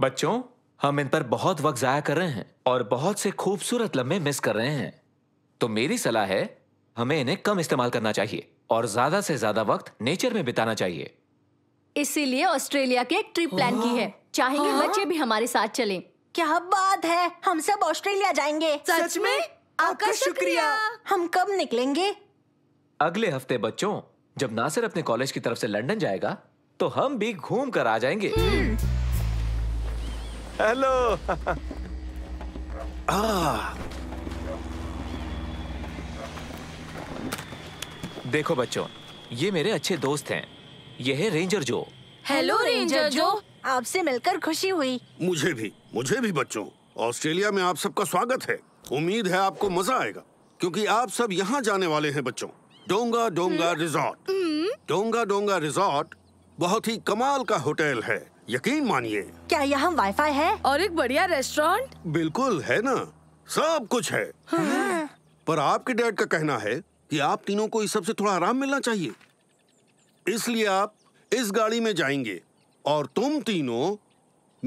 बच्चों, हम इन पर बहुत वक्त जाया कर रहे हैं और बहुत से खूबसूरत लम्हे मिस कर रहे हैं। तो मेरी सलाह है, हमें इन्हें कम इस्तेमाल करना चाहिए और ज्यादा से ज्यादा वक्त नेचर में बिताना चाहिए। इसीलिए ऑस्ट्रेलिया की एक ट्रिप प्लान की है। चाहेंगे बच्चे भी हमारे साथ चलें। क्या बात है, हम सब ऑस्ट्रेलिया जाएंगे। सच में? आपका शुक्रिया। हम कब निकलेंगे? अगले हफ्ते बच्चों, जब नासिर अपने कॉलेज की तरफ से लंदन जाएगा तो हम भी घूम कर आ जाएंगे। हेलो। देखो बच्चों, ये मेरे अच्छे दोस्त हैं। ये है रेंजर जो। हेलो रेंजर जो, आपसे मिलकर खुशी हुई। मुझे भी बच्चों, ऑस्ट्रेलिया में आप सबका स्वागत है। उम्मीद है आपको मजा आएगा क्योंकि आप सब यहाँ जाने वाले हैं बच्चों। डोंगा डोंगा रिजॉर्ट। डोंगा डोंगा रिजॉर्ट बहुत ही कमाल का होटल है, यकीन मानिए। क्या यहाँ वाईफाई है और एक बढ़िया रेस्टोरेंट? बिल्कुल है ना, सब कुछ है। हाँ। पर आपके डैड का कहना है कि आप तीनों को इस सब से थोड़ा आराम मिलना चाहिए, इसलिए आप इस गाड़ी में जाएंगे और तुम तीनों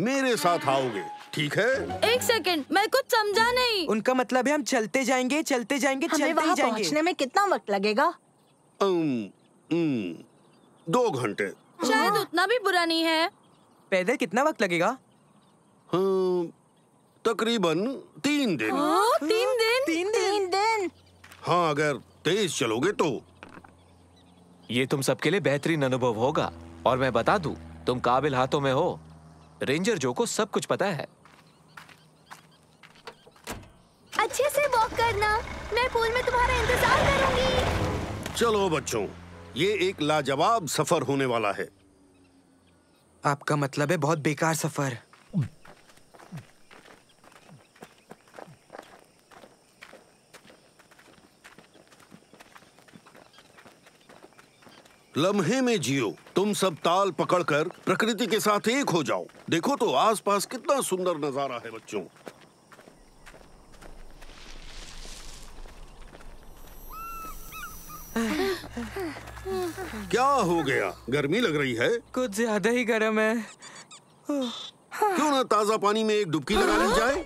मेरे साथ आओगे, ठीक है? एक सेकंड, मैं कुछ समझा नहीं। उनका मतलब है हम चलते जाएंगे। हमें वहाँ पहुँचने में कितना वक्त लगेगा? 2 घंटे। शायद उतना भी बुरा नहीं है। पैदल कितना वक्त लगेगा? तकरीबन 3 दिन। 3 दिन। हाँ, अगर तेज चलोगे तो। ये तुम सबके लिए बेहतरीन अनुभव होगा और मैं बता दूं, तुम काबिल हाथों में हो। रेंजर जो को सब कुछ पता है। अच्छे से वॉक करना, मैं पूल में तुम्हारा इंतजार करूंगी। चलो बच्चों, ये एक लाजवाब सफर होने वाला है। आपका मतलब है बहुत बेकार सफर। लम्हे में जियो, तुम सब ताल पकड़कर प्रकृति के साथ एक हो जाओ। देखो तो आसपास कितना सुंदर नजारा है बच्चों। क्या हो गया, गर्मी लग रही है? कुछ ज्यादा ही गर्म है। क्यों ना ताजा पानी में एक डुबकी लगा ली जाए?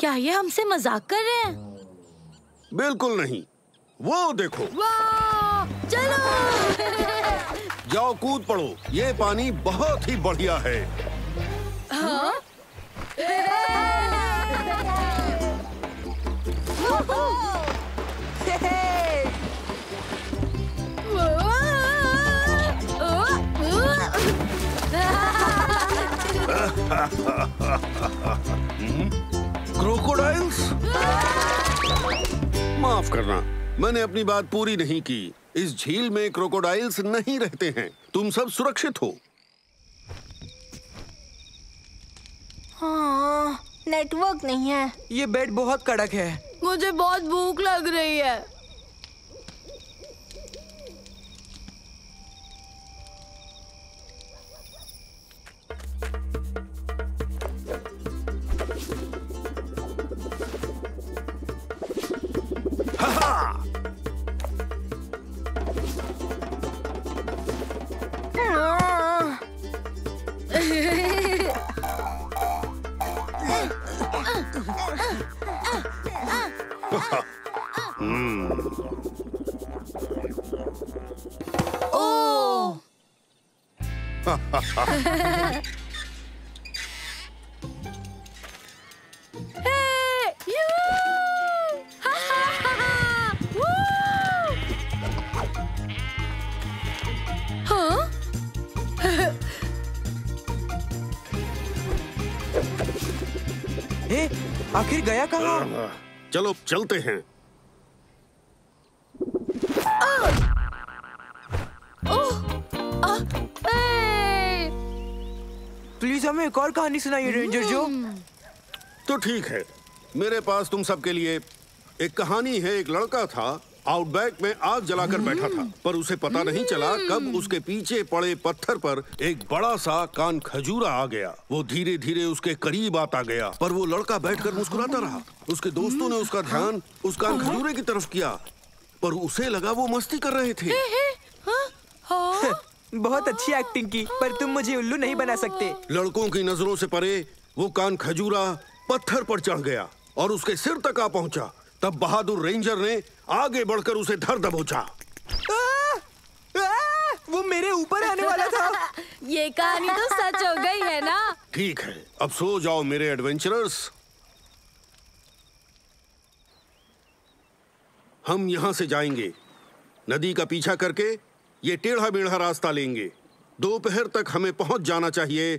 क्या ये हमसे मजाक कर रहे हैं? बिल्कुल नहीं। वो देखो, चलो जाओ कूद पड़ो, ये पानी बहुत ही बढ़िया है। हाँ? क्रोकोडाइल्स? माफ करना, मैंने अपनी बात पूरी नहीं की। इस झील में क्रोकोडाइल्स नहीं रहते हैं। तुम सब सुरक्षित हो। हाँ, नेटवर्क नहीं है। ये बेड बहुत कड़क है। मुझे बहुत भूख लग रही है। आखिर गया कहाँ? चलो चलते हैं। प्लीज हमें एक और कहानी सुनाइए रेंजर जो। तो ठीक है, मेरे पास तुम सबके लिए एक कहानी है। एक लड़का था, आउटबैक में आग जलाकर बैठा था, पर उसे पता नहीं चला कब उसके पीछे पड़े पत्थर पर एक बड़ा सा कान खजूरा आ गया। वो धीरे धीरे उसके करीब आता गया, पर वो लड़का बैठकर मुस्कुराता रहा। उसके दोस्तों ने उसका ध्यान उस कान खजूरे की तरफ किया, पर उसे लगा वो मस्ती कर रहे थे। बहुत अच्छी एक्टिंग की, पर तुम मुझे उल्लू नहीं बना सकते। लड़कों की नजरों से परे वो कान खजूरा पत्थर पर चढ़ गया और उसके सिर तक आ पहुंचा। तब बहादुर रेंजर ने आगे बढ़कर उसे धर दबोचा। वो मेरे ऊपर आने वाला था। ये कहानी तो सच हो गई है ना? ठीक है, अब सो जाओ मेरे एडवेंचरर्स। हम यहाँ से जाएंगे, नदी का पीछा करके ये टेढ़ा मेढ़ा रास्ता लेंगे। दोपहर तक हमें पहुँच जाना चाहिए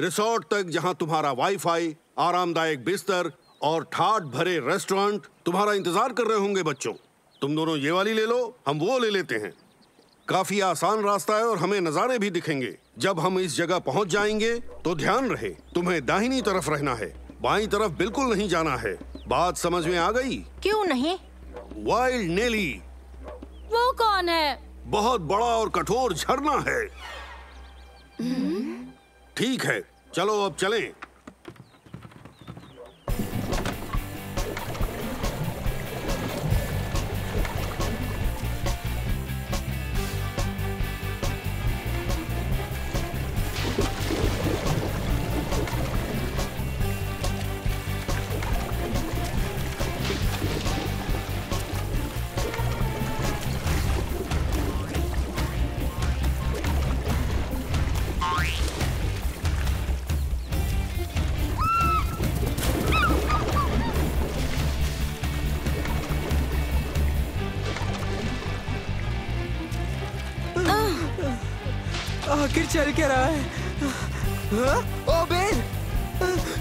रिसोर्ट तक, जहाँ तुम्हारा वाईफाई, आरामदायक बिस्तर और ठाट भरे रेस्टोरेंट तुम्हारा इंतजार कर रहे होंगे। बच्चों, तुम दोनों ये वाली ले लो, हम वो ले लेते हैं। काफी आसान रास्ता है और हमें नज़ारे भी दिखेंगे। जब हम इस जगह पहुंच जाएंगे तो ध्यान रहे, तुम्हें दाहिनी तरफ रहना है, बाईं तरफ बिल्कुल नहीं जाना है। बात समझ में आ गई? क्यों नहीं? Wild Nelly. वो कौन है? बहुत बड़ा और कठोर झरना है। ठीक है, चलो अब चलें। आखिर चल क्या रहा है? ओ बेल,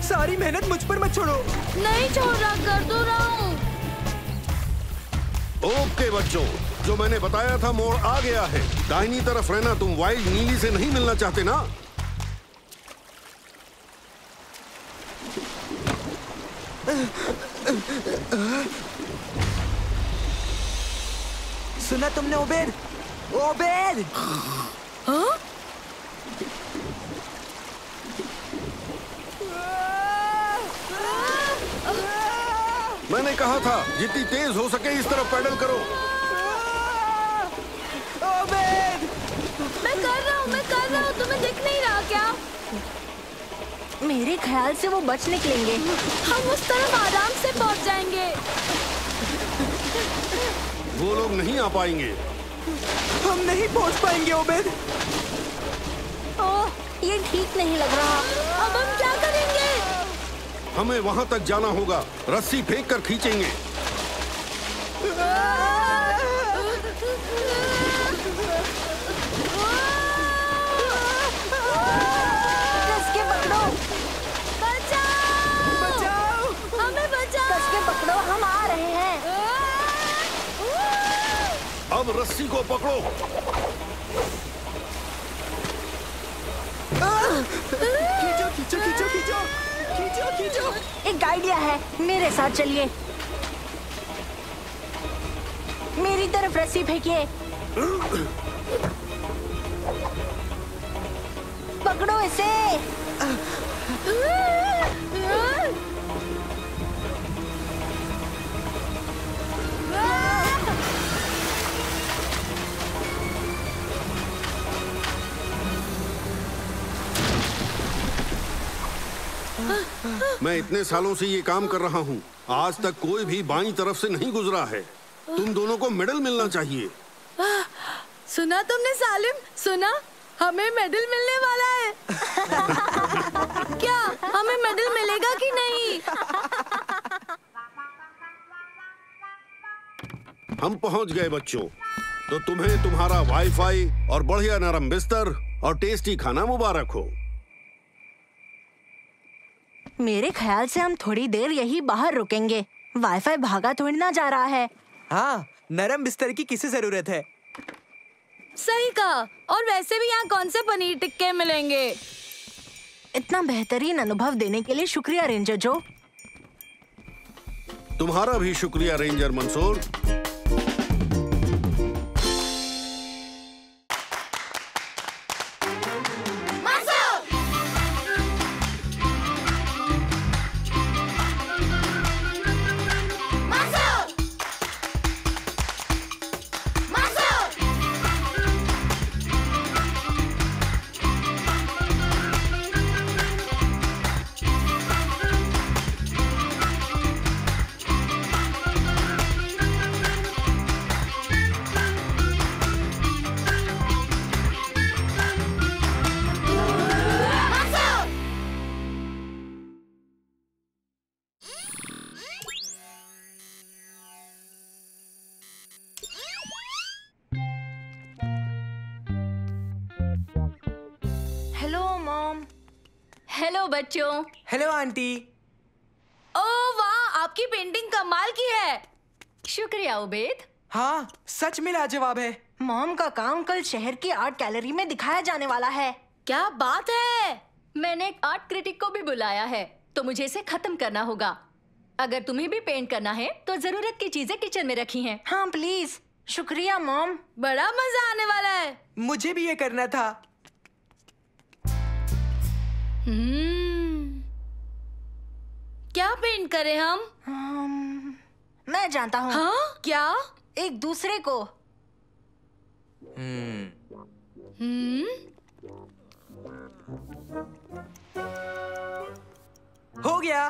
सारी मेहनत मुझ पर मत छोड़ो। नहीं छोड़ रहा, कर तो रहा हूँ। ओके बच्चों, जो मैंने बताया था मोड़ आ गया है। दाहिनी तरफ रहना। तुम वाइल्ड नीली से नहीं मिलना चाहते ना? सुना तुमने ओबेर? ओबेर! हाँ? मैंने कहा था जितनी तेज हो सके इस तरफ पैडल करो। मैं कर रहा हूँ, तुम्हें दिख नहीं रहा क्या? मेरे ख्याल से वो बच निकलेंगे। हम उस तरफ आराम से पहुँच जाएंगे। वो लोग नहीं आ पाएंगे। हम नहीं पहुँच पाएंगे ओबेद। ओह, ये ठीक नहीं लग रहा। अब हम क्या करेंगे? हमें वहां तक जाना होगा, रस्सी फेंक कर खींचेंगे। कसके पकड़ो। बचाओ! बचाओ! हमें बचाओ! कसके पकड़ो, हम आ रहे हैं। अब रस्सी को पकड़ो। खींचो खींचो खींचो खींचो खींचो खींचो। एक आइडिया है, मेरे साथ चलिए। मेरी तरफ रस्सी फेंकिए। पकड़ो इसे। मैं इतने सालों से ये काम कर रहा हूँ, आज तक कोई भी बाईं तरफ से नहीं गुजरा है। तुम दोनों को मेडल मिलना चाहिए। सुना तुमने सालिम? सुना, हमें मेडल मिलने वाला है। क्या हमें मेडल मिलेगा कि नहीं? हम पहुँच गए बच्चों, तो तुम्हें तुम्हारा वाईफाई और बढ़िया नरम बिस्तर और टेस्टी खाना मुबारक हो। मेरे ख्याल से हम थोड़ी देर यही बाहर रुकेंगे। वाईफाई भागा थोड़ी ना जा रहा है। हाँ, नरम बिस्तर की किसी जरूरत है। सही कहा। और वैसे भी यहाँ कौन से पनीर टिक्के मिलेंगे। इतना बेहतरीन अनुभव देने के लिए शुक्रिया रेंजर जो। तुम्हारा भी शुक्रिया रेंजर मंसूर। बच्चों। Hello aunty. ओ वाह, आपकी पेंटिंग कमाल की है। शुक्रिया उबेद। हाँ, सच में लाजवाब है। मॉम का काम कल शहर की आर्ट गैलरी में दिखाया जाने वाला है। क्या बात है। मैंने एक आर्ट क्रिटिक को भी बुलाया है, तो मुझे इसे खत्म करना होगा। अगर तुम्हें भी पेंट करना है तो जरूरत की चीजें किचन में रखी हैं। हाँ प्लीज। शुक्रिया मॉम, बड़ा मजा आने वाला है। मुझे भी ये करना था। क्या पेंट करें हम? मैं जानता हूँ। हाँ? क्या? एक दूसरे को। हो गया।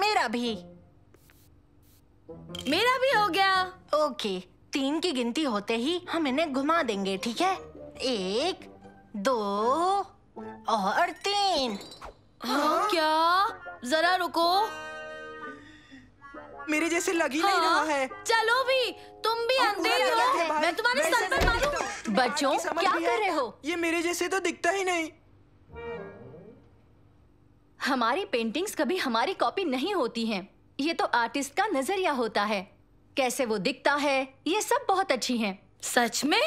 मेरा भी। मेरा भी हो गया। ओके, 3 की गिनती होते ही हम इन्हें घुमा देंगे, ठीक है? 1, 2 और 3। हाँ? क्या? जरा रुको, मेरे जैसे लगी नहीं रहा है। चलो भी, तुम भी अंधे हो। मैं तुम्हारे सर पर मारूं। बच्चों क्या कर रहे हो? ये मेरे जैसे तो दिखता ही नहीं। हमारी पेंटिंग्स कभी हमारी कॉपी नहीं होती हैं। ये तो आर्टिस्ट का नजरिया होता है, कैसे वो दिखता है। ये सब बहुत अच्छी हैं। सच में?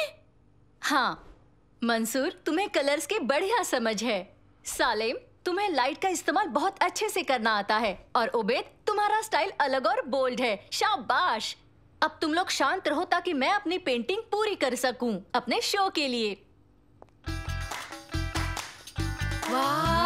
हाँ मंसूर, तुम्हें कलर्स की बढ़िया समझ है। सालेम, तुम्हें लाइट का इस्तेमाल बहुत अच्छे से करना आता है। और उबेद, तुम्हारा स्टाइल अलग और बोल्ड है। शाबाश। अब तुम लोग शांत रहो ताकि मैं अपनी पेंटिंग पूरी कर सकूं अपने शो के लिए। वाह!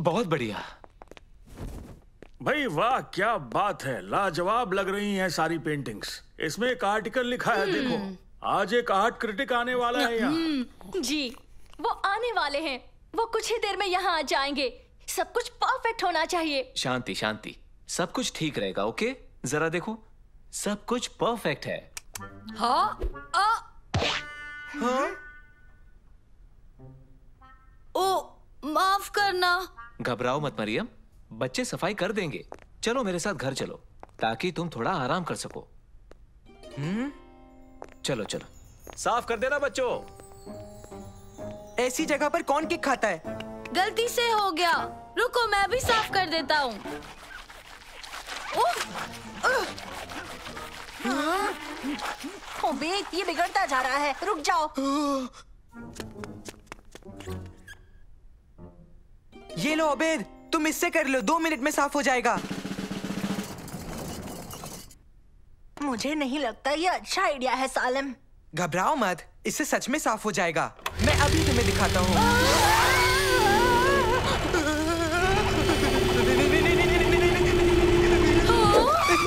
बहुत बढ़िया भाई, वाह क्या बात है। लाजवाब लग रही हैं सारी पेंटिंग्स। इसमें एक आर्टिकल लिखा है, देखो। आज एक आर्ट क्रिटिक आने वाला है यहाँ। जी, वो आने वाले हैं। वो कुछ ही देर में यहाँ आ जाएंगे। सब कुछ परफेक्ट होना चाहिए। शांति शांति, सब कुछ ठीक रहेगा। ओके, जरा देखो, सब कुछ परफेक्ट है। हाँ? हाँ? ओ, माफ करना। घबराओ मत मरियम, बच्चे सफाई कर देंगे। चलो मेरे साथ घर चलो ताकि तुम थोड़ा आराम कर सको। चलो चलो, साफ कर देना बच्चों। ऐसी जगह पर कौन केक खाता है? गलती से हो गया, रुको मैं भी साफ कर देता हूँ। ओबे, ये बिगड़ता जा रहा है, रुक जाओ। ये लो उबेद, तुम इससे कर लो, 2 मिनट में साफ हो जाएगा। मुझे नहीं लगता ये अच्छा आइडिया है सालम। घबराओ मत, इससे सच में साफ हो जाएगा। मैं अभी तुम्हें दिखाता हूँ।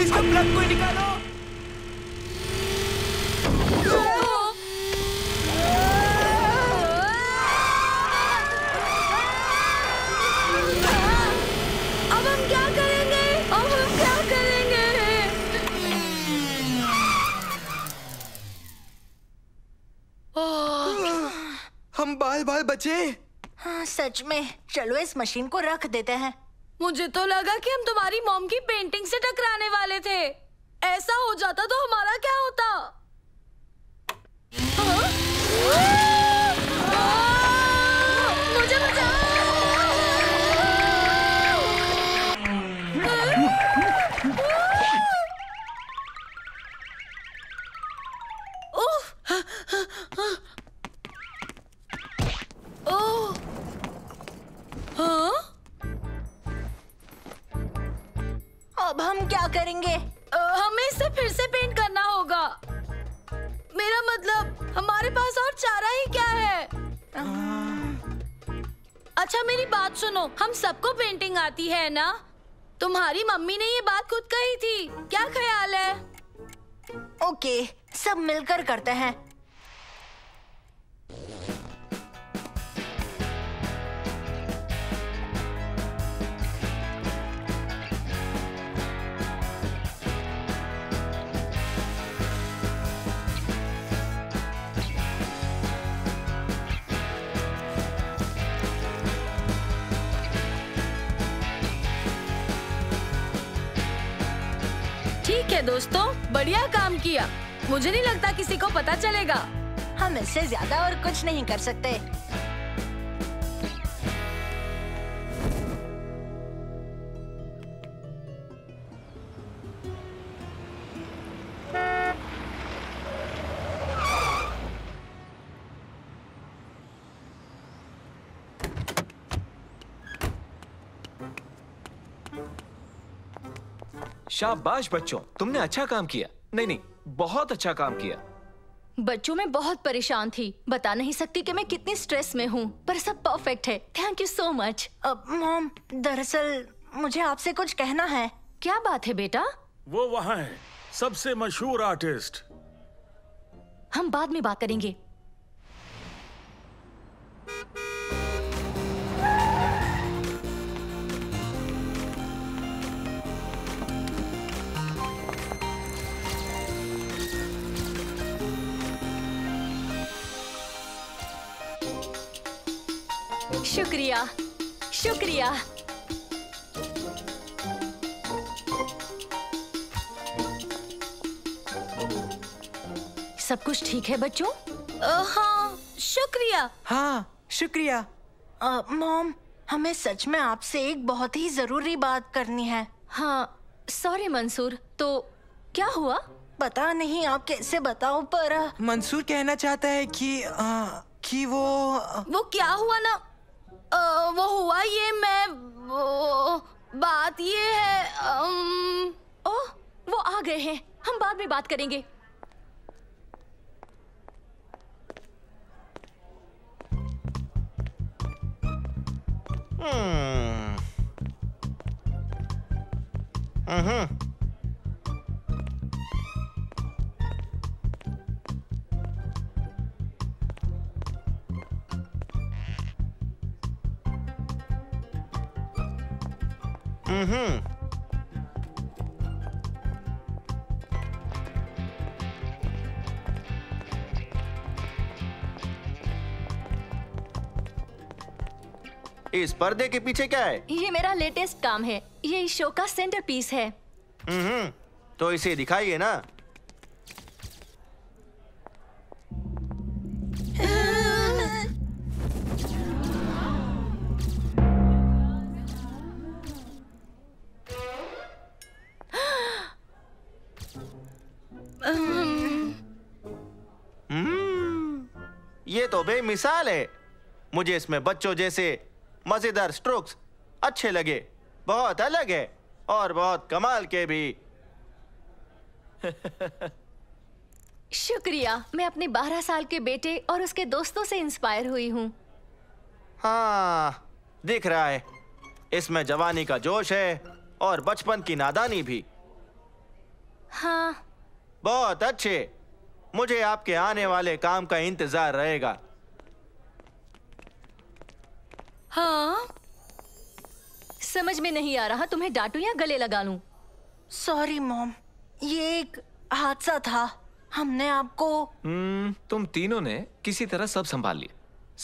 इसका प्लग कोई निकालो। हम बाल बाल बचे। हाँ सच में, चलो इस मशीन को रख देते हैं। मुझे तो लगा कि हम तुम्हारी मॉम की पेंटिंग से टकराने वाले थे। ऐसा हो जाता तो हमारा क्या होता। हाँ? मुझे बचाओ। ओह, हाँ? अब हम क्या करेंगे? हमें इसे फिर से पेंट करना होगा। मेरा मतलब हमारे पास और चारा ही क्या है। अच्छा मेरी बात सुनो, हम सबको पेंटिंग आती है ना? तुम्हारी मम्मी ने ये बात खुद कही थी, क्या ख्याल है? ओके, सब मिलकर करते हैं। दोस्तों बढ़िया काम किया। मुझे नहीं लगता किसी को पता चलेगा। हम इससे ज्यादा और कुछ नहीं कर सकते। शाबाश बच्चों, तुमने अच्छा काम किया। नहीं नहीं, बहुत अच्छा काम किया। बच्चों मैं बहुत परेशान थी, बता नहीं सकती कि मैं कितनी स्ट्रेस में हूँ, पर सब परफेक्ट है। Thank you so much. Mom, दरअसल मुझे आपसे कुछ कहना है। क्या बात है बेटा? वो वहाँ है, सबसे मशहूर आर्टिस्ट। हम बाद में बात करेंगे। शुक्रिया शुक्रिया। सब कुछ ठीक है बच्चों? हाँ शुक्रिया। हाँ शुक्रिया। मॉम, हमें सच में आपसे एक बहुत ही जरूरी बात करनी है। हाँ सॉरी मंसूर। तो क्या हुआ? पता नहीं आप कैसे बताओ, पर मंसूर कहना चाहता है कि वो क्या हुआ ना, वो हुआ ये, मैं बात ये है। ओह, वो आ गए हैं, हम बाद में बात करेंगे। इस पर्दे के पीछे क्या है? ये मेरा लेटेस्ट काम है, ये इस शो का सेंटर पीस है। तो इसे दिखाइए ना। ये तो बेमिसाल है। मुझे इसमें बच्चों जैसे मजेदार स्ट्रोक्स अच्छे लगे। बहुत अलग है और बहुत कमाल के भी। शुक्रिया, मैं अपने 12 साल के बेटे और उसके दोस्तों से इंस्पायर हुई हूँ। हाँ, दिख रहा है, इसमें जवानी का जोश है और बचपन की नादानी भी। हाँ, बहुत अच्छे। मुझे आपके आने वाले काम का इंतजार रहेगा। हाँ, समझ में नहीं आ रहा तुम्हें डांटूं या गले लगा लूं। सॉरी मॉम, ये एक हादसा था, हमने आपको। तुम तीनों ने किसी तरह सब संभाल लिया,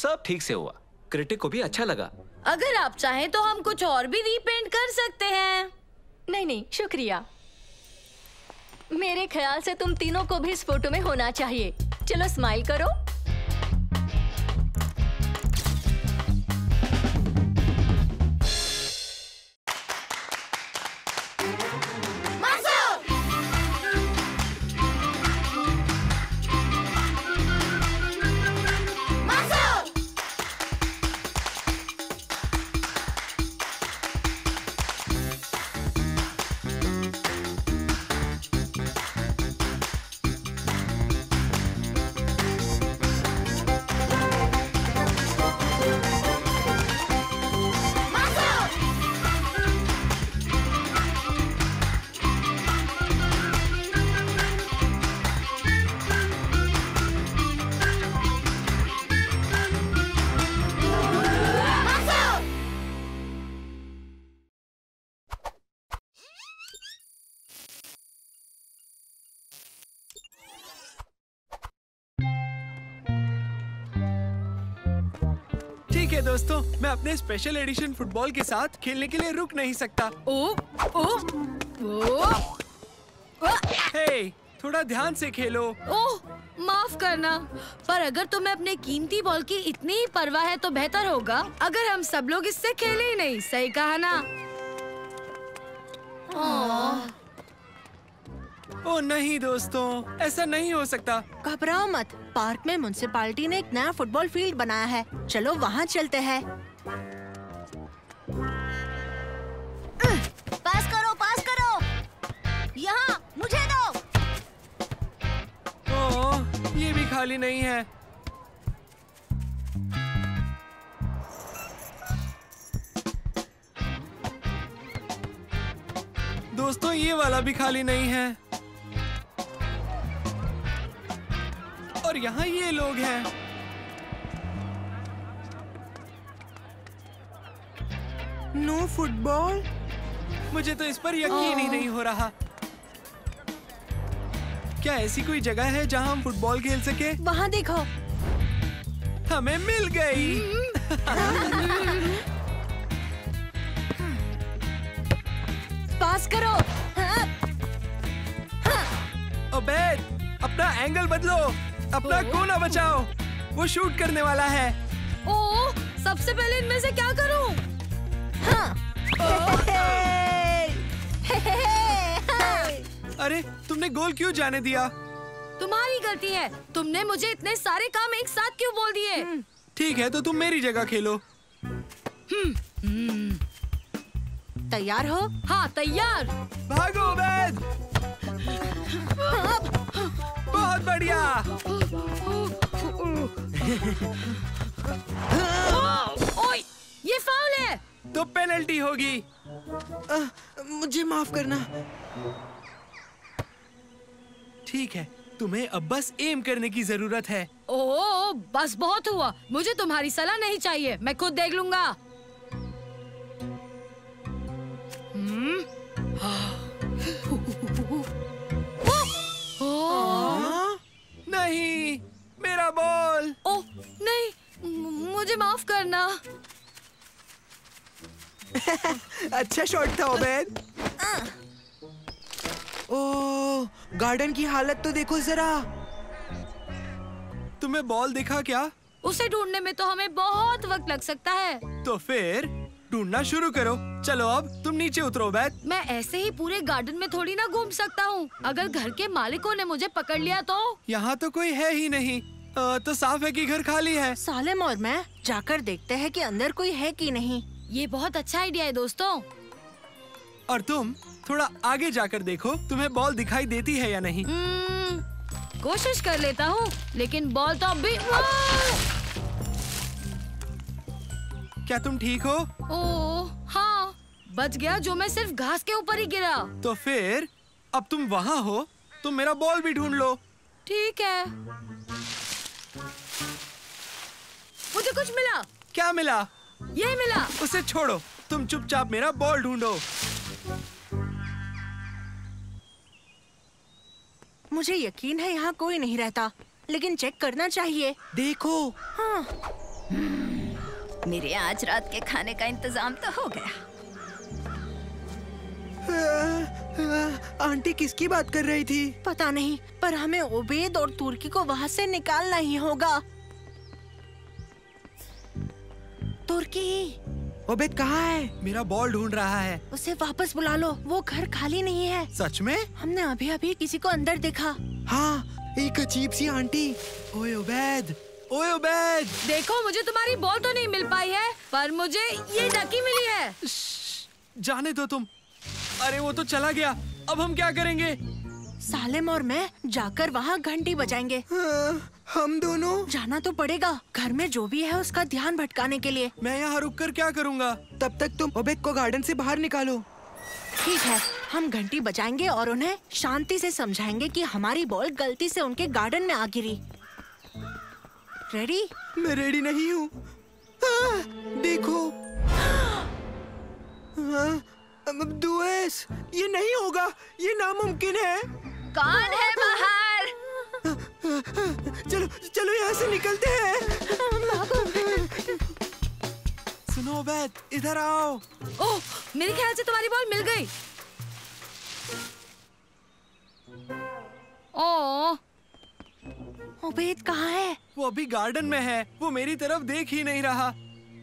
सब ठीक से हुआ, क्रिटिक को भी अच्छा लगा। अगर आप चाहें तो हम कुछ और भी रीपेंट कर सकते हैं। नहीं नहीं, शुक्रिया। मेरे ख्याल से तुम तीनों को भी इस फोटो में होना चाहिए। चलो स्माइल करो। दोस्तों, मैं अपने स्पेशल एडिशन फुटबॉल के साथ खेलने के लिए रुक नहीं सकता। हे, थोड़ा ध्यान से खेलो। ओह, माफ करना, पर अगर तुम्हें अपने कीमती बॉल की इतनी ही परवाह है तो बेहतर होगा अगर हम सब लोग इससे खेले ही नहीं। सही कहा ना? ओह नहीं दोस्तों, ऐसा नहीं हो सकता। घबराओ मत, पार्क में म्युनिसिपैलिटी ने एक नया फुटबॉल फील्ड बनाया है, चलो वहाँ चलते हैं। पास करो, पास करो। यहाँ मुझे दो। ओह, ये भी खाली नहीं है। दोस्तों, ये वाला भी खाली नहीं है। और यहाँ ये लोग हैं। No football? मुझे तो इस पर यकीन ही नहीं हो रहा। क्या ऐसी कोई जगह है जहाँ हम फुटबॉल खेल सके? वहाँ देखो, हमें मिल गई। पास करो। अबे, अपना एंगल बदलो, अपना कोना बचाओ, वो शूट करने वाला है। ओह, सबसे पहले इनमें से क्या करूं? अरे, तुमने गोल क्यों जाने दिया? तुम्हारी गलती है, तुमने मुझे इतने सारे काम एक साथ क्यों बोल दिए? ठीक है, तो तुम मेरी जगह खेलो। तैयार हो? हाँ, तैयार। भागो बैद। बहुत बढ़िया। ओए, ये फाउल है। तो पेनल्टी होगी। मुझे माफ करना। ठीक है, तुम्हें अब बस एम करने की जरूरत है। ओह, बस बहुत हुआ, मुझे तुम्हारी सलाह नहीं चाहिए, मैं खुद देख लूंगा। नहीं, मेरा बॉल। ओह नहीं, मुझे माफ करना। अच्छा शॉट था ओबेन। ओह, गार्डन की हालत तो देखो जरा। तुम्हें बॉल दिखा क्या? उसे ढूंढने में तो हमें बहुत वक्त लग सकता है। तो फिर ढूंढना शुरू करो। चलो, अब तुम नीचे उतरो बैट। मैं ऐसे ही पूरे गार्डन में थोड़ी ना घूम सकता हूँ। अगर घर के मालिकों ने मुझे पकड़ लिया तो? यहाँ तो कोई है ही नहीं। तो साफ है कि घर खाली है। सालेम और मैं जाकर देखते हैं कि अंदर कोई है कि नहीं। ये बहुत अच्छा आइडिया है दोस्तों। और तुम थोड़ा आगे जाकर देखो तुम्हें बॉल दिखाई देती है या नहीं। कोशिश कर लेता हूँ लेकिन बॉल तो अभी। क्या तुम ठीक हो? ओह हाँ, बच गया जो मैं सिर्फ घास के ऊपर ही गिरा। तो फिर अब तुम वहाँ हो तो मेरा बॉल भी ढूंढ लो। ठीक है। मुझे कुछ मिला। क्या मिला? यही मिला। उसे छोड़ो, तुम चुपचाप मेरा बॉल ढूंढो। मुझे यकीन है यहाँ कोई नहीं रहता, लेकिन चेक करना चाहिए। देखो। हाँ। मेरे आज रात के खाने का इंतजाम तो हो गया। आंटी किसकी बात कर रही थी? पता नहीं, पर हमें ओबेद और तुर्की को वहाँ से निकालना ही होगा। तुर्की, ओबेद कहाँ है? मेरा बॉल ढूंढ रहा है। उसे वापस बुला लो, वो घर खाली नहीं है। सच में? हमने अभी अभी किसी को अंदर देखा। हाँ, एक अजीब सी आंटी। ओए ओबेद, ओए ओबेद। देखो, मुझे तुम्हारी बॉल तो नहीं मिल पाई है, पर मुझे ये डकी मिली है। जाने दो तुम। अरे वो तो चला गया, अब हम क्या करेंगे? सालिम और मैं जाकर वहाँ घंटी बजाएंगे। हम दोनों? जाना तो पड़ेगा, घर में जो भी है उसका ध्यान भटकाने के लिए। मैं यहाँ रुक कर क्या करूँगा? तब तक तुम ओबेद को गार्डन से बाहर निकालो। ठीक है, हम घंटी बजाएंगे और उन्हें शांति से समझाएंगे कि हमारी बॉल गलती से उनके गार्डन में आ गिरी। रेडी? मैं रेडी नहीं हूँ। देखो। ये नहीं होगा, ये नामुमकिन है। कौन है बाहर? चलो चलो यहाँ से निकलते हैं। सुनो ओबेद, इधर आओ। ओह, मेरे ख्याल से तुम्हारी बॉल मिल गई। ओह, ओबेद कहाँ है? वो अभी गार्डन में है, वो मेरी तरफ देख ही नहीं रहा।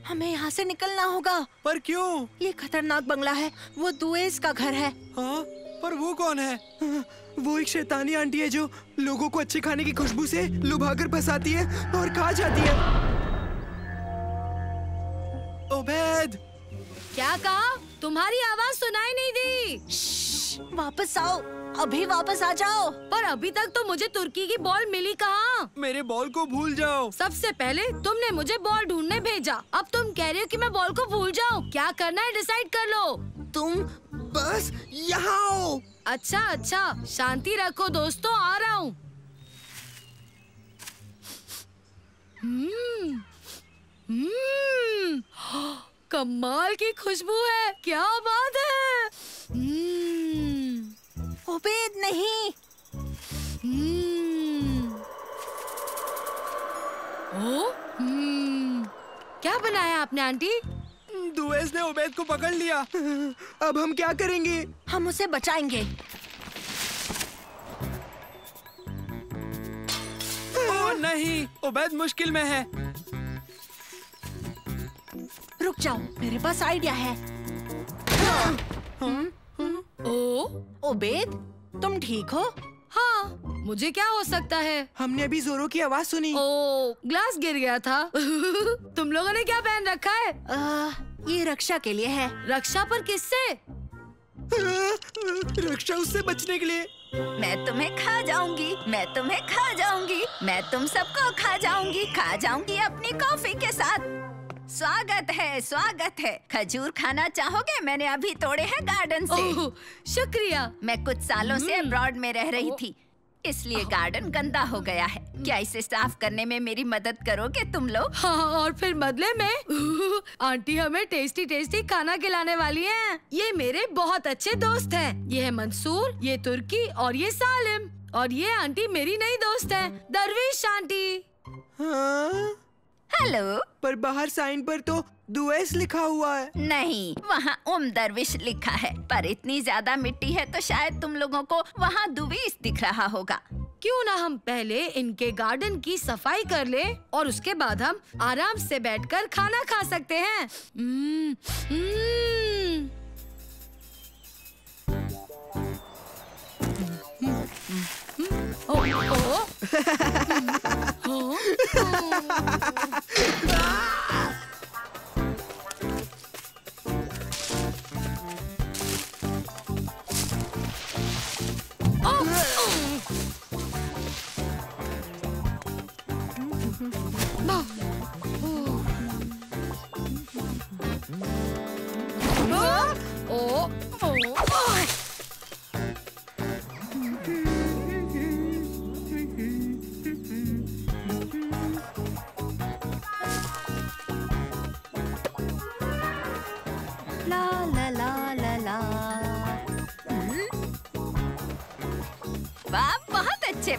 हमें यहाँ से निकलना होगा। पर क्यों? ये खतरनाक बंगला है, वो दुएस का घर है। हाँ, पर वो कौन है? वो एक शैतानी आंटी है जो लोगों को अच्छे खाने की खुशबू से लुभाकर फंसाती है और खा जाती है। ओबेद! क्या कहा? तुम्हारी आवाज सुनाई नहीं दी। वापस आओ, अभी वापस आ जाओ। पर अभी तक तो मुझे तुर्की की बॉल मिली कहाँ? मेरे बॉल को भूल जाओ। सबसे पहले तुमने मुझे बॉल ढूंढने भेजा, अब तुम कह रहे हो कि मैं बॉल को भूल जाऊँ। क्या करना है डिसाइड कर लो। तुम बस यहाँ आओ। अच्छा अच्छा, शांति रखो दोस्तों, आ रहा हूँ। कमाल की खुशबू है, क्या बात है। ओबेद नहीं। क्या बनाया आपने आंटी? दुवैस ने ओबेद को पकड़ लिया। अब हम क्या करेंगे? हम उसे बचाएंगे। ओह नहीं, ओबेद मुश्किल में है। रुक जाओ, मेरे पास आइडिया है। ओबेद, तुम ठीक हो? हाँ, मुझे क्या हो सकता है? हमने अभी जोरों की आवाज सुनी। ओ, ग्लास गिर गया था। तुम लोगों ने क्या पहन रखा है? ये रक्षा के लिए है। रक्षा? पर किससे? रक्षा उससे बचने के लिए। मैं तुम्हें खा जाऊंगी, मैं तुम्हें खा जाऊंगी, मैं तुम सबको खा जाऊंगी अपनी कॉफी के साथ। स्वागत है, स्वागत है। खजूर खाना चाहोगे? मैंने अभी तोड़े हैं गार्डन से। ओह, शुक्रिया। मैं कुछ सालों से अब्रॉड में रह रही थी, इसलिए गार्डन गंदा हो गया है। क्या इसे साफ करने में मेरी मदद करोगे तुम लोग? हाँ, और फिर बदले में आंटी हमें टेस्टी टेस्टी खाना खिलाने वाली हैं। ये मेरे बहुत अच्छे दोस्त हैं। ये है मंसूर, ये तुर्की और ये सालिम। और ये आंटी मेरी नई दोस्त है, दरवेश आंटी। हाँ? हेलो। पर बाहर साइन पर तो दुवैस लिखा हुआ है। नहीं, वहाँ दरविश लिखा है, पर इतनी ज्यादा मिट्टी है तो शायद तुम लोगों को वहाँ दुवैस दिख रहा होगा। क्यों ना हम पहले इनके गार्डन की सफाई कर ले और उसके बाद हम आराम से बैठकर खाना खा सकते हैं।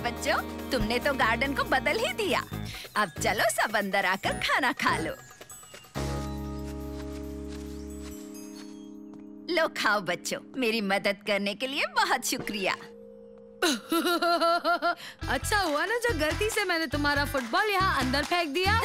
बच्चों, तुमने तो गार्डन को बदल ही दिया। अब चलो सब अंदर आकर खाना खा लो। लो खाओ बच्चों, मेरी मदद करने के लिए बहुत शुक्रिया। अच्छा हुआ ना जो गलती से मैंने तुम्हारा फुटबॉल यहाँ अंदर फेंक दिया।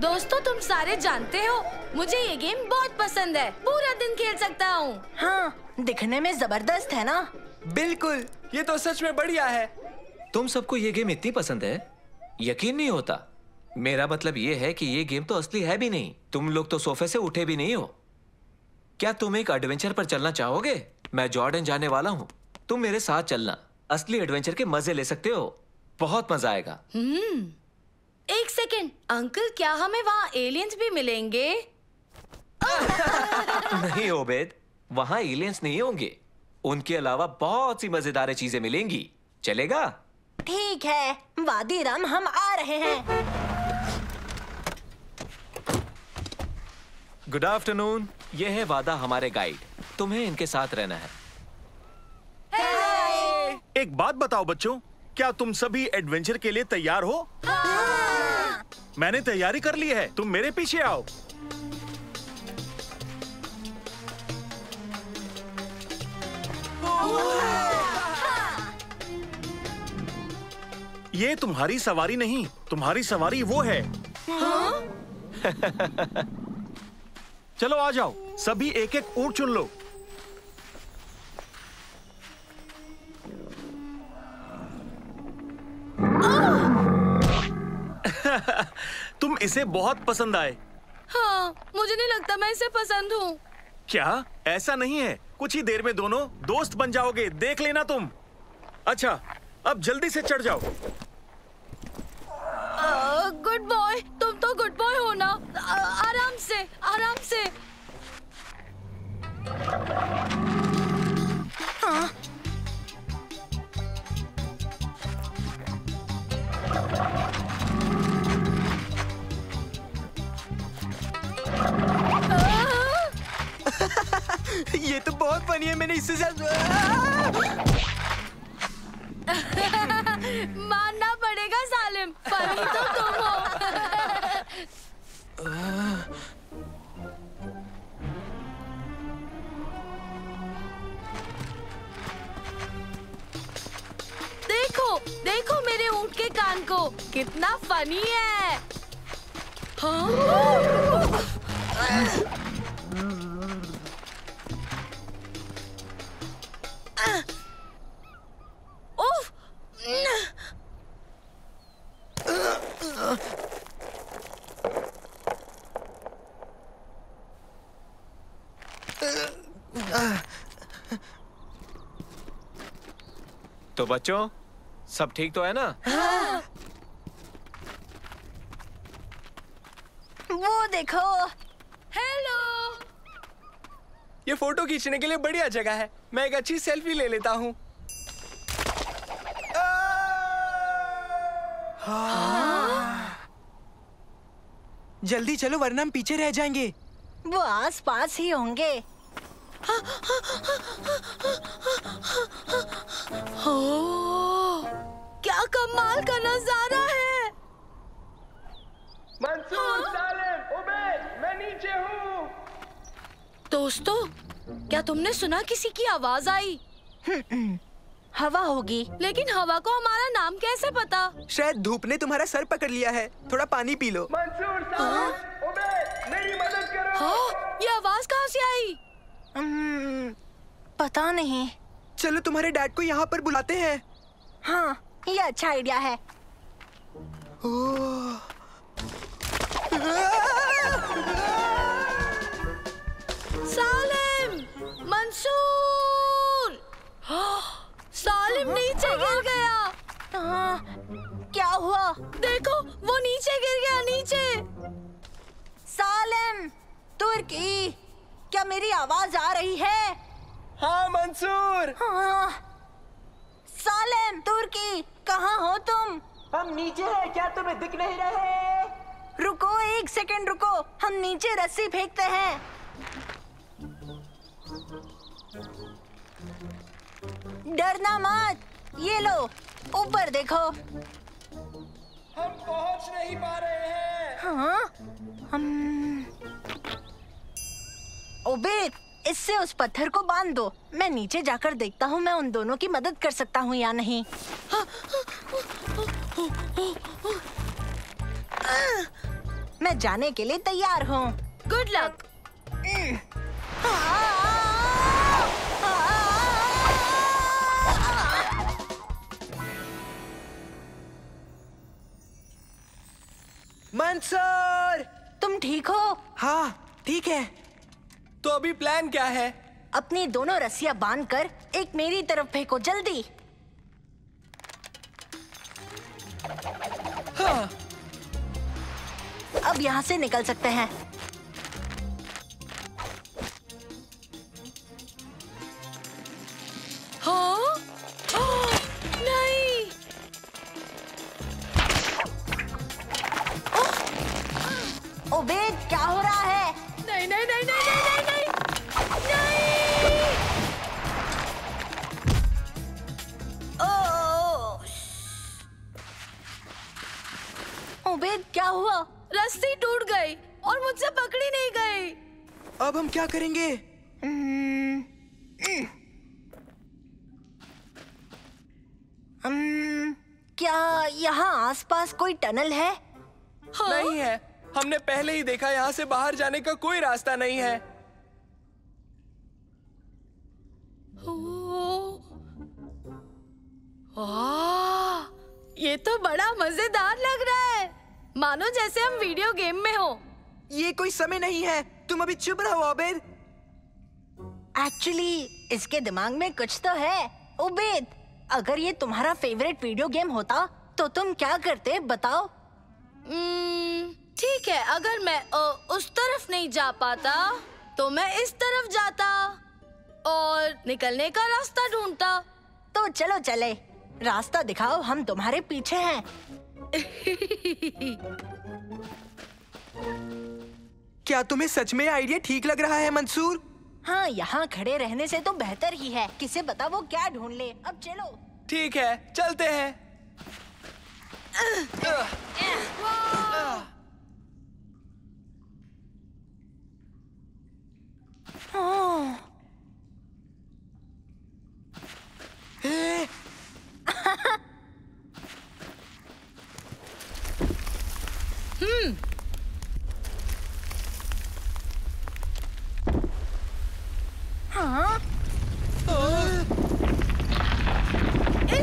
दोस्तों, तुम सारे जानते हो मुझे ये गेम बहुत पसंद है, पूरा दिन खेल सकता हूँ। हाँ, दिखने में जबरदस्त है ना? बिल्कुल, ये तो सच में बढ़िया है। तुम सबको ये गेम इतनी पसंद है, यकीन नहीं होता। मेरा मतलब ये है कि ये गेम तो असली है भी नहीं। तुम लोग तो सोफे से उठे भी नहीं हो। क्या तुम एक एडवेंचर पर चलना चाहोगे? मैं जॉर्डन जाने वाला हूँ, तुम मेरे साथ चलना। असली एडवेंचर के मजे ले सकते हो, बहुत मजा आएगा। एक सेकेंड अंकल, क्या हमें वहाँ एलियंस भी मिलेंगे? नहीं ओबेद, वहाँ एलियंस नहीं होंगे। उनके अलावा बहुत सी मजेदार चीजें मिलेंगी। चलेगा? ठीक है वादी राम, हम आ रहे हैं। गुड आफ्टरनून, ये है वादा हमारे गाइड, तुम्हें इनके साथ रहना है। Hey! एक बात बताओ बच्चों, क्या तुम सभी एडवेंचर के लिए तैयार हो? मैंने तैयारी कर ली है, तुम मेरे पीछे आओ। ये तुम्हारी सवारी नहीं, तुम्हारी सवारी वो है। हाँ? चलो आ जाओ, सभी एक एक ऊंट चुन लो। तुम इसे बहुत पसंद आए। हाँ, मुझे नहीं लगता मैं इसे पसंद हूँ। क्या? ऐसा नहीं है, कुछ ही देर में दोनों दोस्त बन जाओगे, देख लेना तुम। अच्छा, अब जल्दी से चढ़ जाओ। गुड बॉय, तुम तो गुड बॉय हो ना। आराम से, आराम से। हाँ। ये तो बहुत फनी है, मैंने इससे ज्यादा मानना पड़ेगा सालिम, फनी तो तुम हो। देखो देखो मेरे ऊँट के कान को, कितना फनी है। हाँ? तो बच्चों, सब ठीक तो है ना? हाँ। वो देखो। हेलो, ये फोटो खींचने के लिए बढ़िया जगह है, मैं एक अच्छी सेल्फी ले लेता हूँ। हाँ। जल्दी चलो वरना हम पीछे रह जाएंगे। वो आस पास ही होंगे। क्या कमाल का नजारा है। मंसूर, सालिम, उबेद, मैं नीचे हूँ। दोस्तों, क्या तुमने सुना? किसी की आवाज आई। हवा होगी। लेकिन हवा को हमारा नाम कैसे पता? शायद धूप ने तुम्हारा सर पकड़ लिया है, थोड़ा पानी पी लो। मंसूर, सालिम, उबेद, मेरी मदद करो। हाँ, ये आवाज कहाँ से आई? पता नहीं। चलो तुम्हारे डैड को यहाँ पर बुलाते हैं। हाँ, ये अच्छा आइडिया है। सालिम, मंसूर, सालिम नीचे गिर गया। क्या हुआ? देखो, वो नीचे गिर गया। नीचे। सालिम, तुर्की, क्या मेरी आवाज आ रही है? हाँ मंसूर। हाँ। सालिम, तुर्की, कहाँ हो तुम? हम नीचे हैं, क्या तुम्हें दिख नहीं रहे? रुको, एक सेकंड रुको, हम नीचे रस्सी फेंकते हैं। डरना मत, ये लो, ऊपर देखो। हम पहुंच नहीं पा रहे हैं। हाँ, हम ओबे, इससे उस पत्थर को बांध दो। मैं नीचे जाकर देखता हूँ मैं उन दोनों की मदद कर सकता हूँ या नहीं। मैं जाने के लिए तैयार हूँ। Good luck. मंसूर, तुम ठीक हो? हाँ, ठीक है। तो अभी प्लान क्या है? अपनी दोनों रस्सियां बांधकर एक मेरी तरफ फेंको, जल्दी। हाँ। अब यहाँ से निकल सकते हैं। हाँ? हाँ, नहीं। ओबे, क्या हो रहा है? नहीं नहीं नहीं नहीं नहीं नहीं नहीं। ओबे, क्या हुआ? रस्सी टूट गई और मुझसे पकड़ी नहीं गई। अब हम क्या करेंगे? क्या यहाँ आसपास कोई टनल है? हाँ? नहीं है। हमने पहले ही देखा, यहाँ से बाहर जाने का कोई रास्ता नहीं है। ये तो बड़ा मजेदार लग रहा है, मानो जैसे हम वीडियो गेम में हो। ये कोई समय नहीं है, तुम अभी चुप रहो ओबेद। एक्चुअली इसके दिमाग में कुछ तो है। ओबेद, अगर ये तुम्हारा फेवरेट वीडियो गेम होता तो तुम क्या करते, बताओ? ठीक है, अगर मैं उस तरफ नहीं जा पाता तो मैं इस तरफ जाता और निकलने का रास्ता ढूंढता। तो चलो चले, रास्ता दिखाओ, हम तुम्हारे पीछे हैं। क्या तुम्हें सच में आइडिया ठीक लग रहा है मंसूर? हाँ, यहाँ खड़े रहने से तो बेहतर ही है। किसे पता वो क्या ढूंढ ले। अब चलो। ठीक है, चलते हैं। हाँ? इस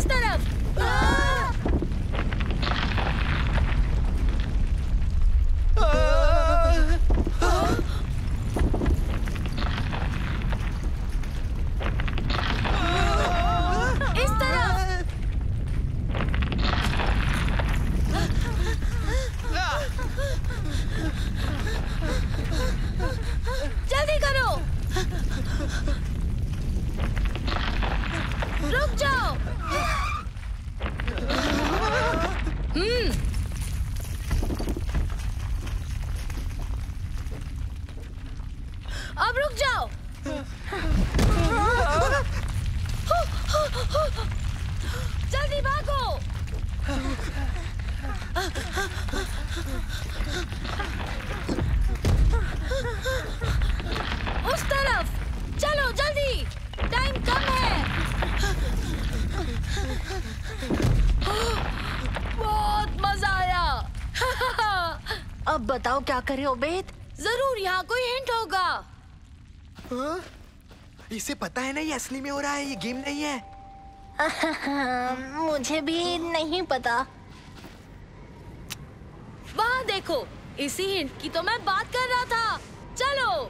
तरफ। अब रुक जाओ। जल्दी भागो। उस तरफ चलो, जल्दी, टाइम कम है। बहुत मजा आया। अब बताओ क्या करें ओबेद? जरूर यहाँ कोई हिंट होगा। इसे पता है ना ये असली में हो रहा है, ये गेम नहीं है। मुझे भी नहीं पता। वहाँ देखो, इसी हिंट की तो मैं बात कर रहा था। चलो।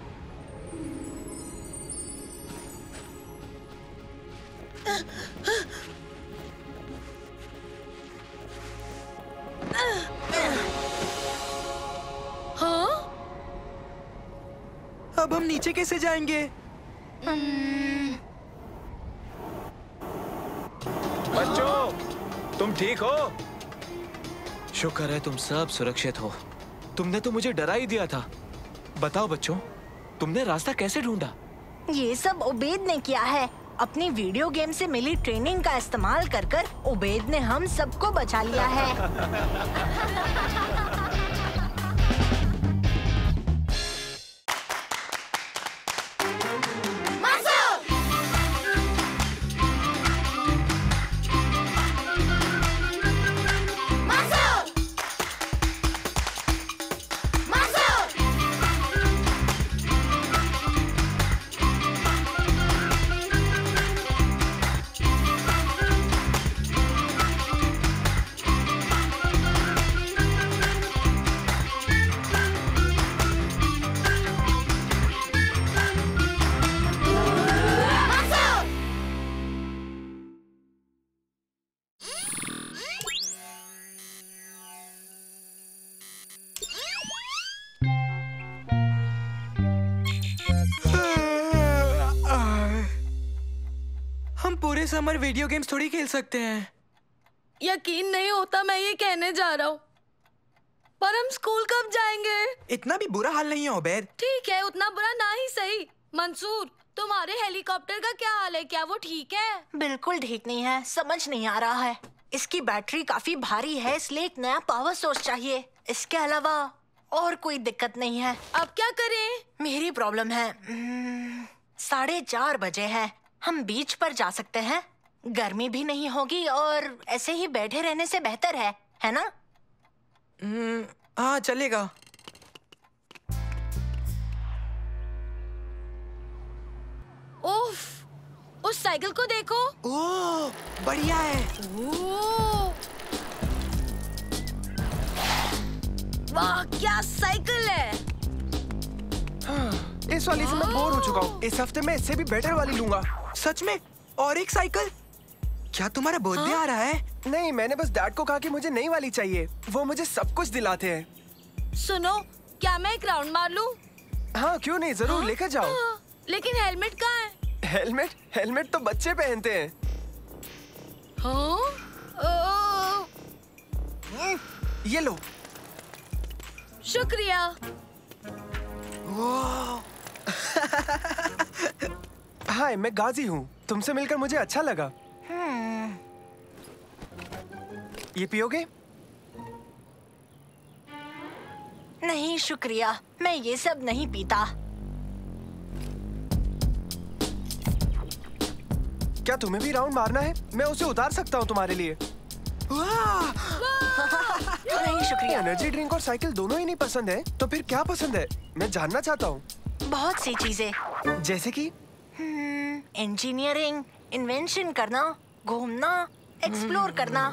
हाँ? अब हम नीचे कैसे जाएंगे? बच्चों, तुम ठीक हो? शुक्र है तुम सब सुरक्षित हो। तुमने तो मुझे डरा ही दिया था। बताओ बच्चों, तुमने रास्ता कैसे ढूंढा? ये सब उबैद ने किया है। अपनी वीडियो गेम से मिली ट्रेनिंग का इस्तेमाल कर कर उबैद ने हम सबको बचा लिया है। समर वीडियो गेम्स थोड़ी खेल सकते हैं। यकीन नहीं होता मैं ये कहने जा रहा हूँ, पर हम स्कूल कब जाएंगे? इतना भी बुरा हाल नहीं है उबैद। ठीक है, उतना बुरा ना ही सही। मंसूर, तुम्हारे हेलीकॉप्टर का क्या हाल है? क्या वो ठीक है? बिल्कुल ठीक नहीं है। समझ नहीं आ रहा है। इसकी बैटरी काफी भारी है, इसलिए एक नया पावर सोर्स चाहिए। इसके अलावा और कोई दिक्कत नहीं है। अब क्या करें? मेरी प्रॉब्लम है। 4:30 बजे है। हम बीच पर जा सकते हैं, गर्मी भी नहीं होगी और ऐसे ही बैठे रहने से बेहतर है ना? हाँ, चलेगा। ओह, उस साइकिल को देखो। ओह, बढ़िया है। ओह, वाह, क्या साइकिल है। इस वाली से मैं बोर हो चुका हूँ। इस हफ्ते मैं इससे भी बेटर वाली लूंगा। सच में? और एक साइकिल? क्या तुम्हारा बर्थडे आ रहा है? नहीं, मैंने बस डैड को कहा कि मुझे नई वाली चाहिए। वो मुझे सब कुछ दिलाते हैं। सुनो, क्या मैं एक राउंड मार लूं? हाँ, क्यों नहीं, जरूर। लेकर जाओ। लेकिन हेलमेट कहाँ है? हेलमेट? हेलमेट तो बच्चे पहनते हैं। हाँ? ये लो। शुक्रिया। हाय, मैं गाजी हूँ। तुमसे मिलकर मुझे अच्छा लगा। ये पियोगे? नहीं शुक्रिया, मैं ये सब नहीं पीता। क्या तुम्हें भी राउंड मारना है? मैं उसे उतार सकता हूँ तुम्हारे लिए। नहीं शुक्रिया। एनर्जी ड्रिंक और साइकिल दोनों ही नहीं पसंद है तो फिर क्या पसंद है? मैं जानना चाहता हूँ। बहुत सी चीजें, जैसे कि इंजीनियरिंग, इन्वेंशन करना, घूमना, एक्सप्लोर करना।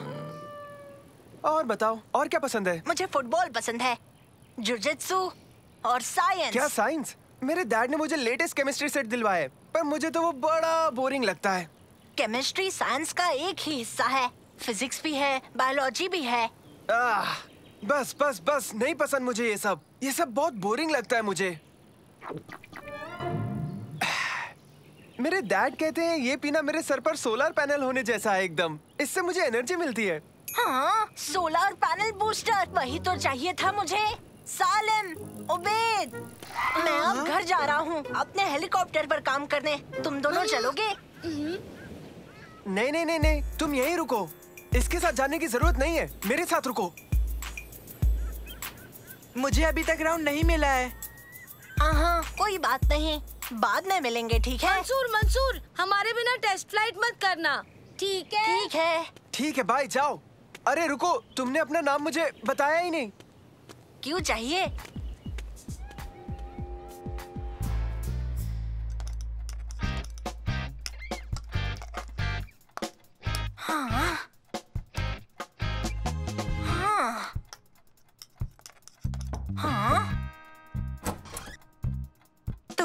और बताओ, और क्या पसंद है? मुझे फुटबॉल पसंद है, जुजित्सु और साइंस। क्या साइंस? मेरे डैड ने मुझे लेटेस्ट केमिस्ट्री सेट दिलवाया है, पर मुझे तो वो बड़ा बोरिंग लगता है। केमिस्ट्री साइंस का एक ही हिस्सा है। फिजिक्स भी है, बायोलॉजी भी है। बस बस बस, नहीं पसंद मुझे ये सब। ये सब बहुत बोरिंग लगता है मुझे। मेरे डैड कहते हैं ये पीना मेरे सर पर सोलर पैनल होने जैसा है एकदम। इससे मुझे एनर्जी मिलती है। हाँ, सोलर पैनल बूस्टर, वही तो चाहिए था मुझे। सालिम, उबैद, मैं अब घर जा रहा हूँ अपने हेलीकॉप्टर पर काम करने। तुम दोनों चलोगे? नहीं नहीं नहीं नहीं, तुम यहीं रुको। इसके साथ जाने की जरूरत नहीं है, मेरे साथ रुको। मुझे अभी तक राउंड नहीं मिला है। हाँ, कोई बात नहीं, बाद में मिलेंगे, ठीक है? मंसूर, मंसूर, हमारे बिना टेस्ट फ्लाइट मत करना, ठीक है? ठीक है, ठीक है, बाय, जाओ। अरे रुको, तुमने अपना नाम मुझे बताया ही नहीं। क्यों चाहिए?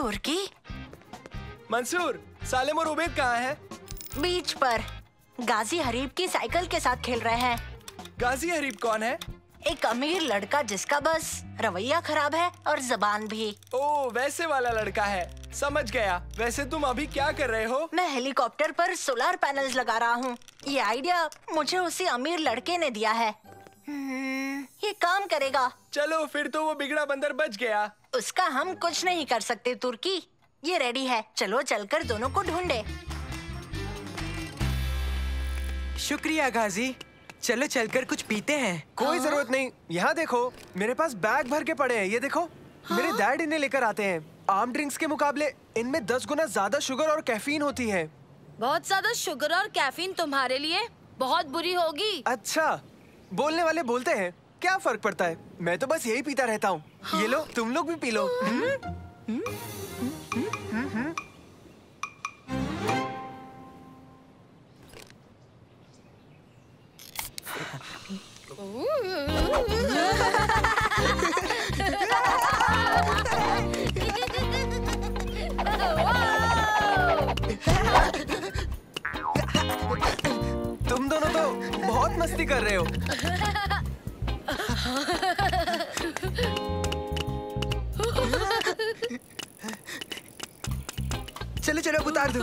मंसूर की। मंसूर, सालिम और उबेद कहाँ है? बीच पर गाजी हरीफ की साइकिल के साथ खेल रहे हैं। गाजी हरीफ कौन है? एक अमीर लड़का जिसका बस रवैया खराब है और जबान भी। ओ, वैसे वाला लड़का है, समझ गया। वैसे तुम अभी क्या कर रहे हो? मैं हेलीकॉप्टर पर सोलर पैनल्स लगा रहा हूँ। ये आइडिया मुझे उसी अमीर लड़के ने दिया है। ये काम करेगा। चलो फिर तो वो बिगड़ा बंदर बच गया। उसका हम कुछ नहीं कर सकते तुर्की। ये रेडी है, चलो चलकर दोनों को ढूंढे। शुक्रिया गाजी, चलो चलकर कुछ पीते हैं। कोई जरूरत नहीं, यहाँ देखो मेरे पास बैग भर के पड़े हैं। ये देखो मेरे डैड इन्हें लेकर आते हैं। आम ड्रिंक्स के मुकाबले इनमें 10 गुना ज्यादा शुगर और कैफीन होती है। बहुत ज्यादा शुगर और कैफीन तुम्हारे लिए बहुत बुरी होगी। अच्छा, बोलने वाले बोलते हैं, क्या फर्क पड़ता है, मैं तो बस यही पीता रहता हूँ। ये लो, तुम लोग भी पी लो। तुम दोनों तो बहुत मस्ती कर रहे हो। चलो चलो उतार दो।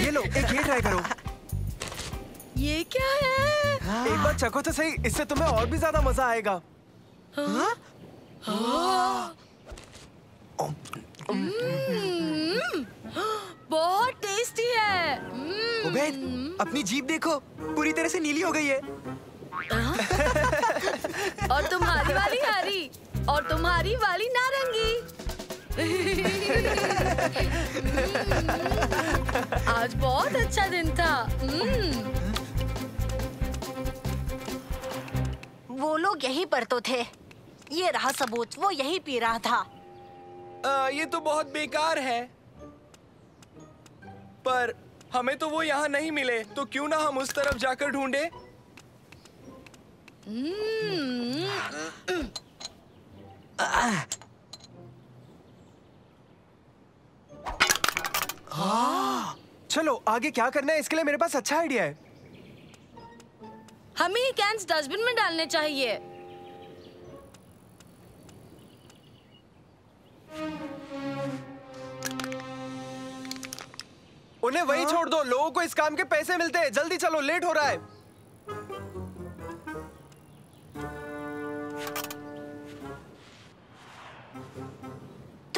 ये लो, एक ये ट्राई करो। ये क्या है? एक बार चखो तो सही, इससे तुम्हें और भी ज्यादा मजा आएगा। बहुत टेस्टी है। उबैद, अपनी जीभ देखो, पूरी तरह से नीली हो गई है। और तुम्हारी वाली हरी और तुम्हारी वाली नारंगी। आज बहुत अच्छा दिन था। वो लोग यहीं पर तो थे। ये रहा सबूत, वो यही पी रहा था। ये तो बहुत बेकार है, पर हमें तो वो यहाँ नहीं मिले, तो क्यों ना हम उस तरफ जाकर ढूंढे। चलो आगे क्या करना है इसके लिए मेरे पास अच्छा आइडिया है। हमें ये कैंस डस्टबिन में डालने चाहिए। उन्हें वही छोड़ दो, लोगों को इस काम के पैसे मिलते हैं। जल्दी चलो, लेट हो रहा है।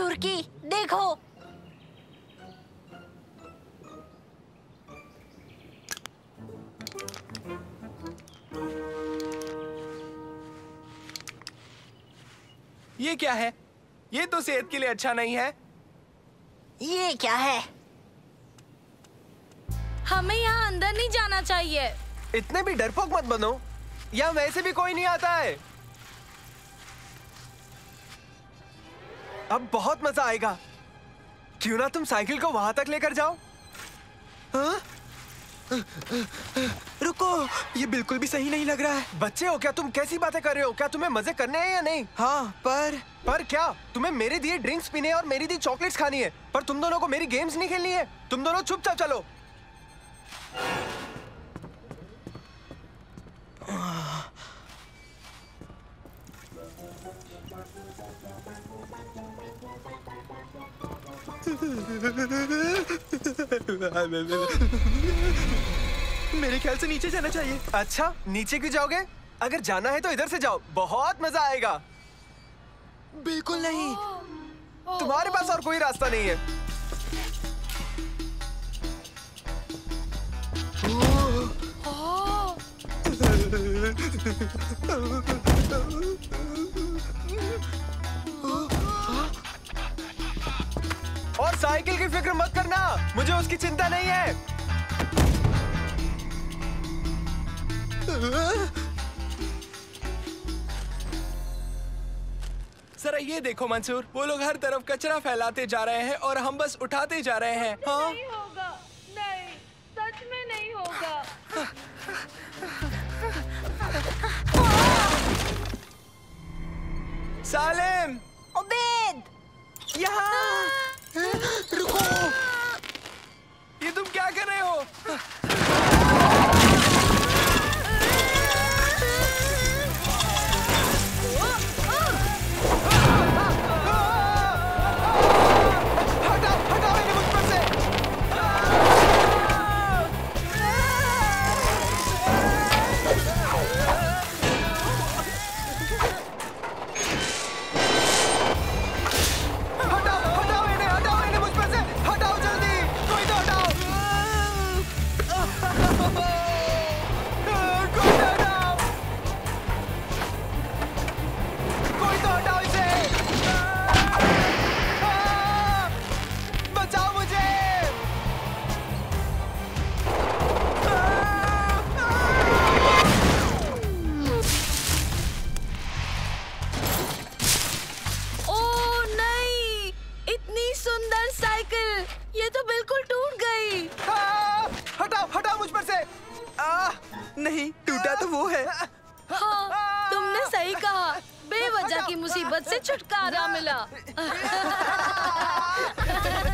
तुर्की देखो, ये क्या है? ये तो सेहत के लिए अच्छा नहीं है। ये क्या है? हमें यहाँ अंदर नहीं जाना चाहिए। इतने भी डरपोक मत बनो, यहाँ वैसे भी कोई नहीं आता है। अब बहुत मजा आएगा। क्यों ना तुम साइकिल को वहां तक लेकर जाओ। हाँ? रुको, ये बिल्कुल भी सही नहीं लग रहा है। बच्चे हो क्या तुम? कैसी बातें कर रहे हो? क्या तुम्हें मजे करने हैं या नहीं? हाँ, पर क्या तुम्हें मेरे दिए ड्रिंक्स पीने और मेरी दी चॉकलेट्स खानी है, पर तुम दोनों को मेरी गेम्स नहीं खेलनी है। तुम दोनों चुपचाप चलो। मेरे ख्याल से नीचे जाना चाहिए। अच्छा, नीचे क्यों जाओगे? अगर जाना है तो इधर से जाओ, बहुत मजा आएगा। बिल्कुल नहीं, तुम्हारे पास और कोई रास्ता नहीं है। और साइकिल की फिक्र मत करना, मुझे उसकी चिंता नहीं है। सर ये देखो मंसूर, वो लोग हर तरफ कचरा फैलाते जा रहे हैं और हम बस उठाते जा रहे हैं। हाँ? नहीं होगा, नहीं, सच में नहीं होगा। सालिम, उबैद, यहाँ मुसीबत से छुटकारा मिला।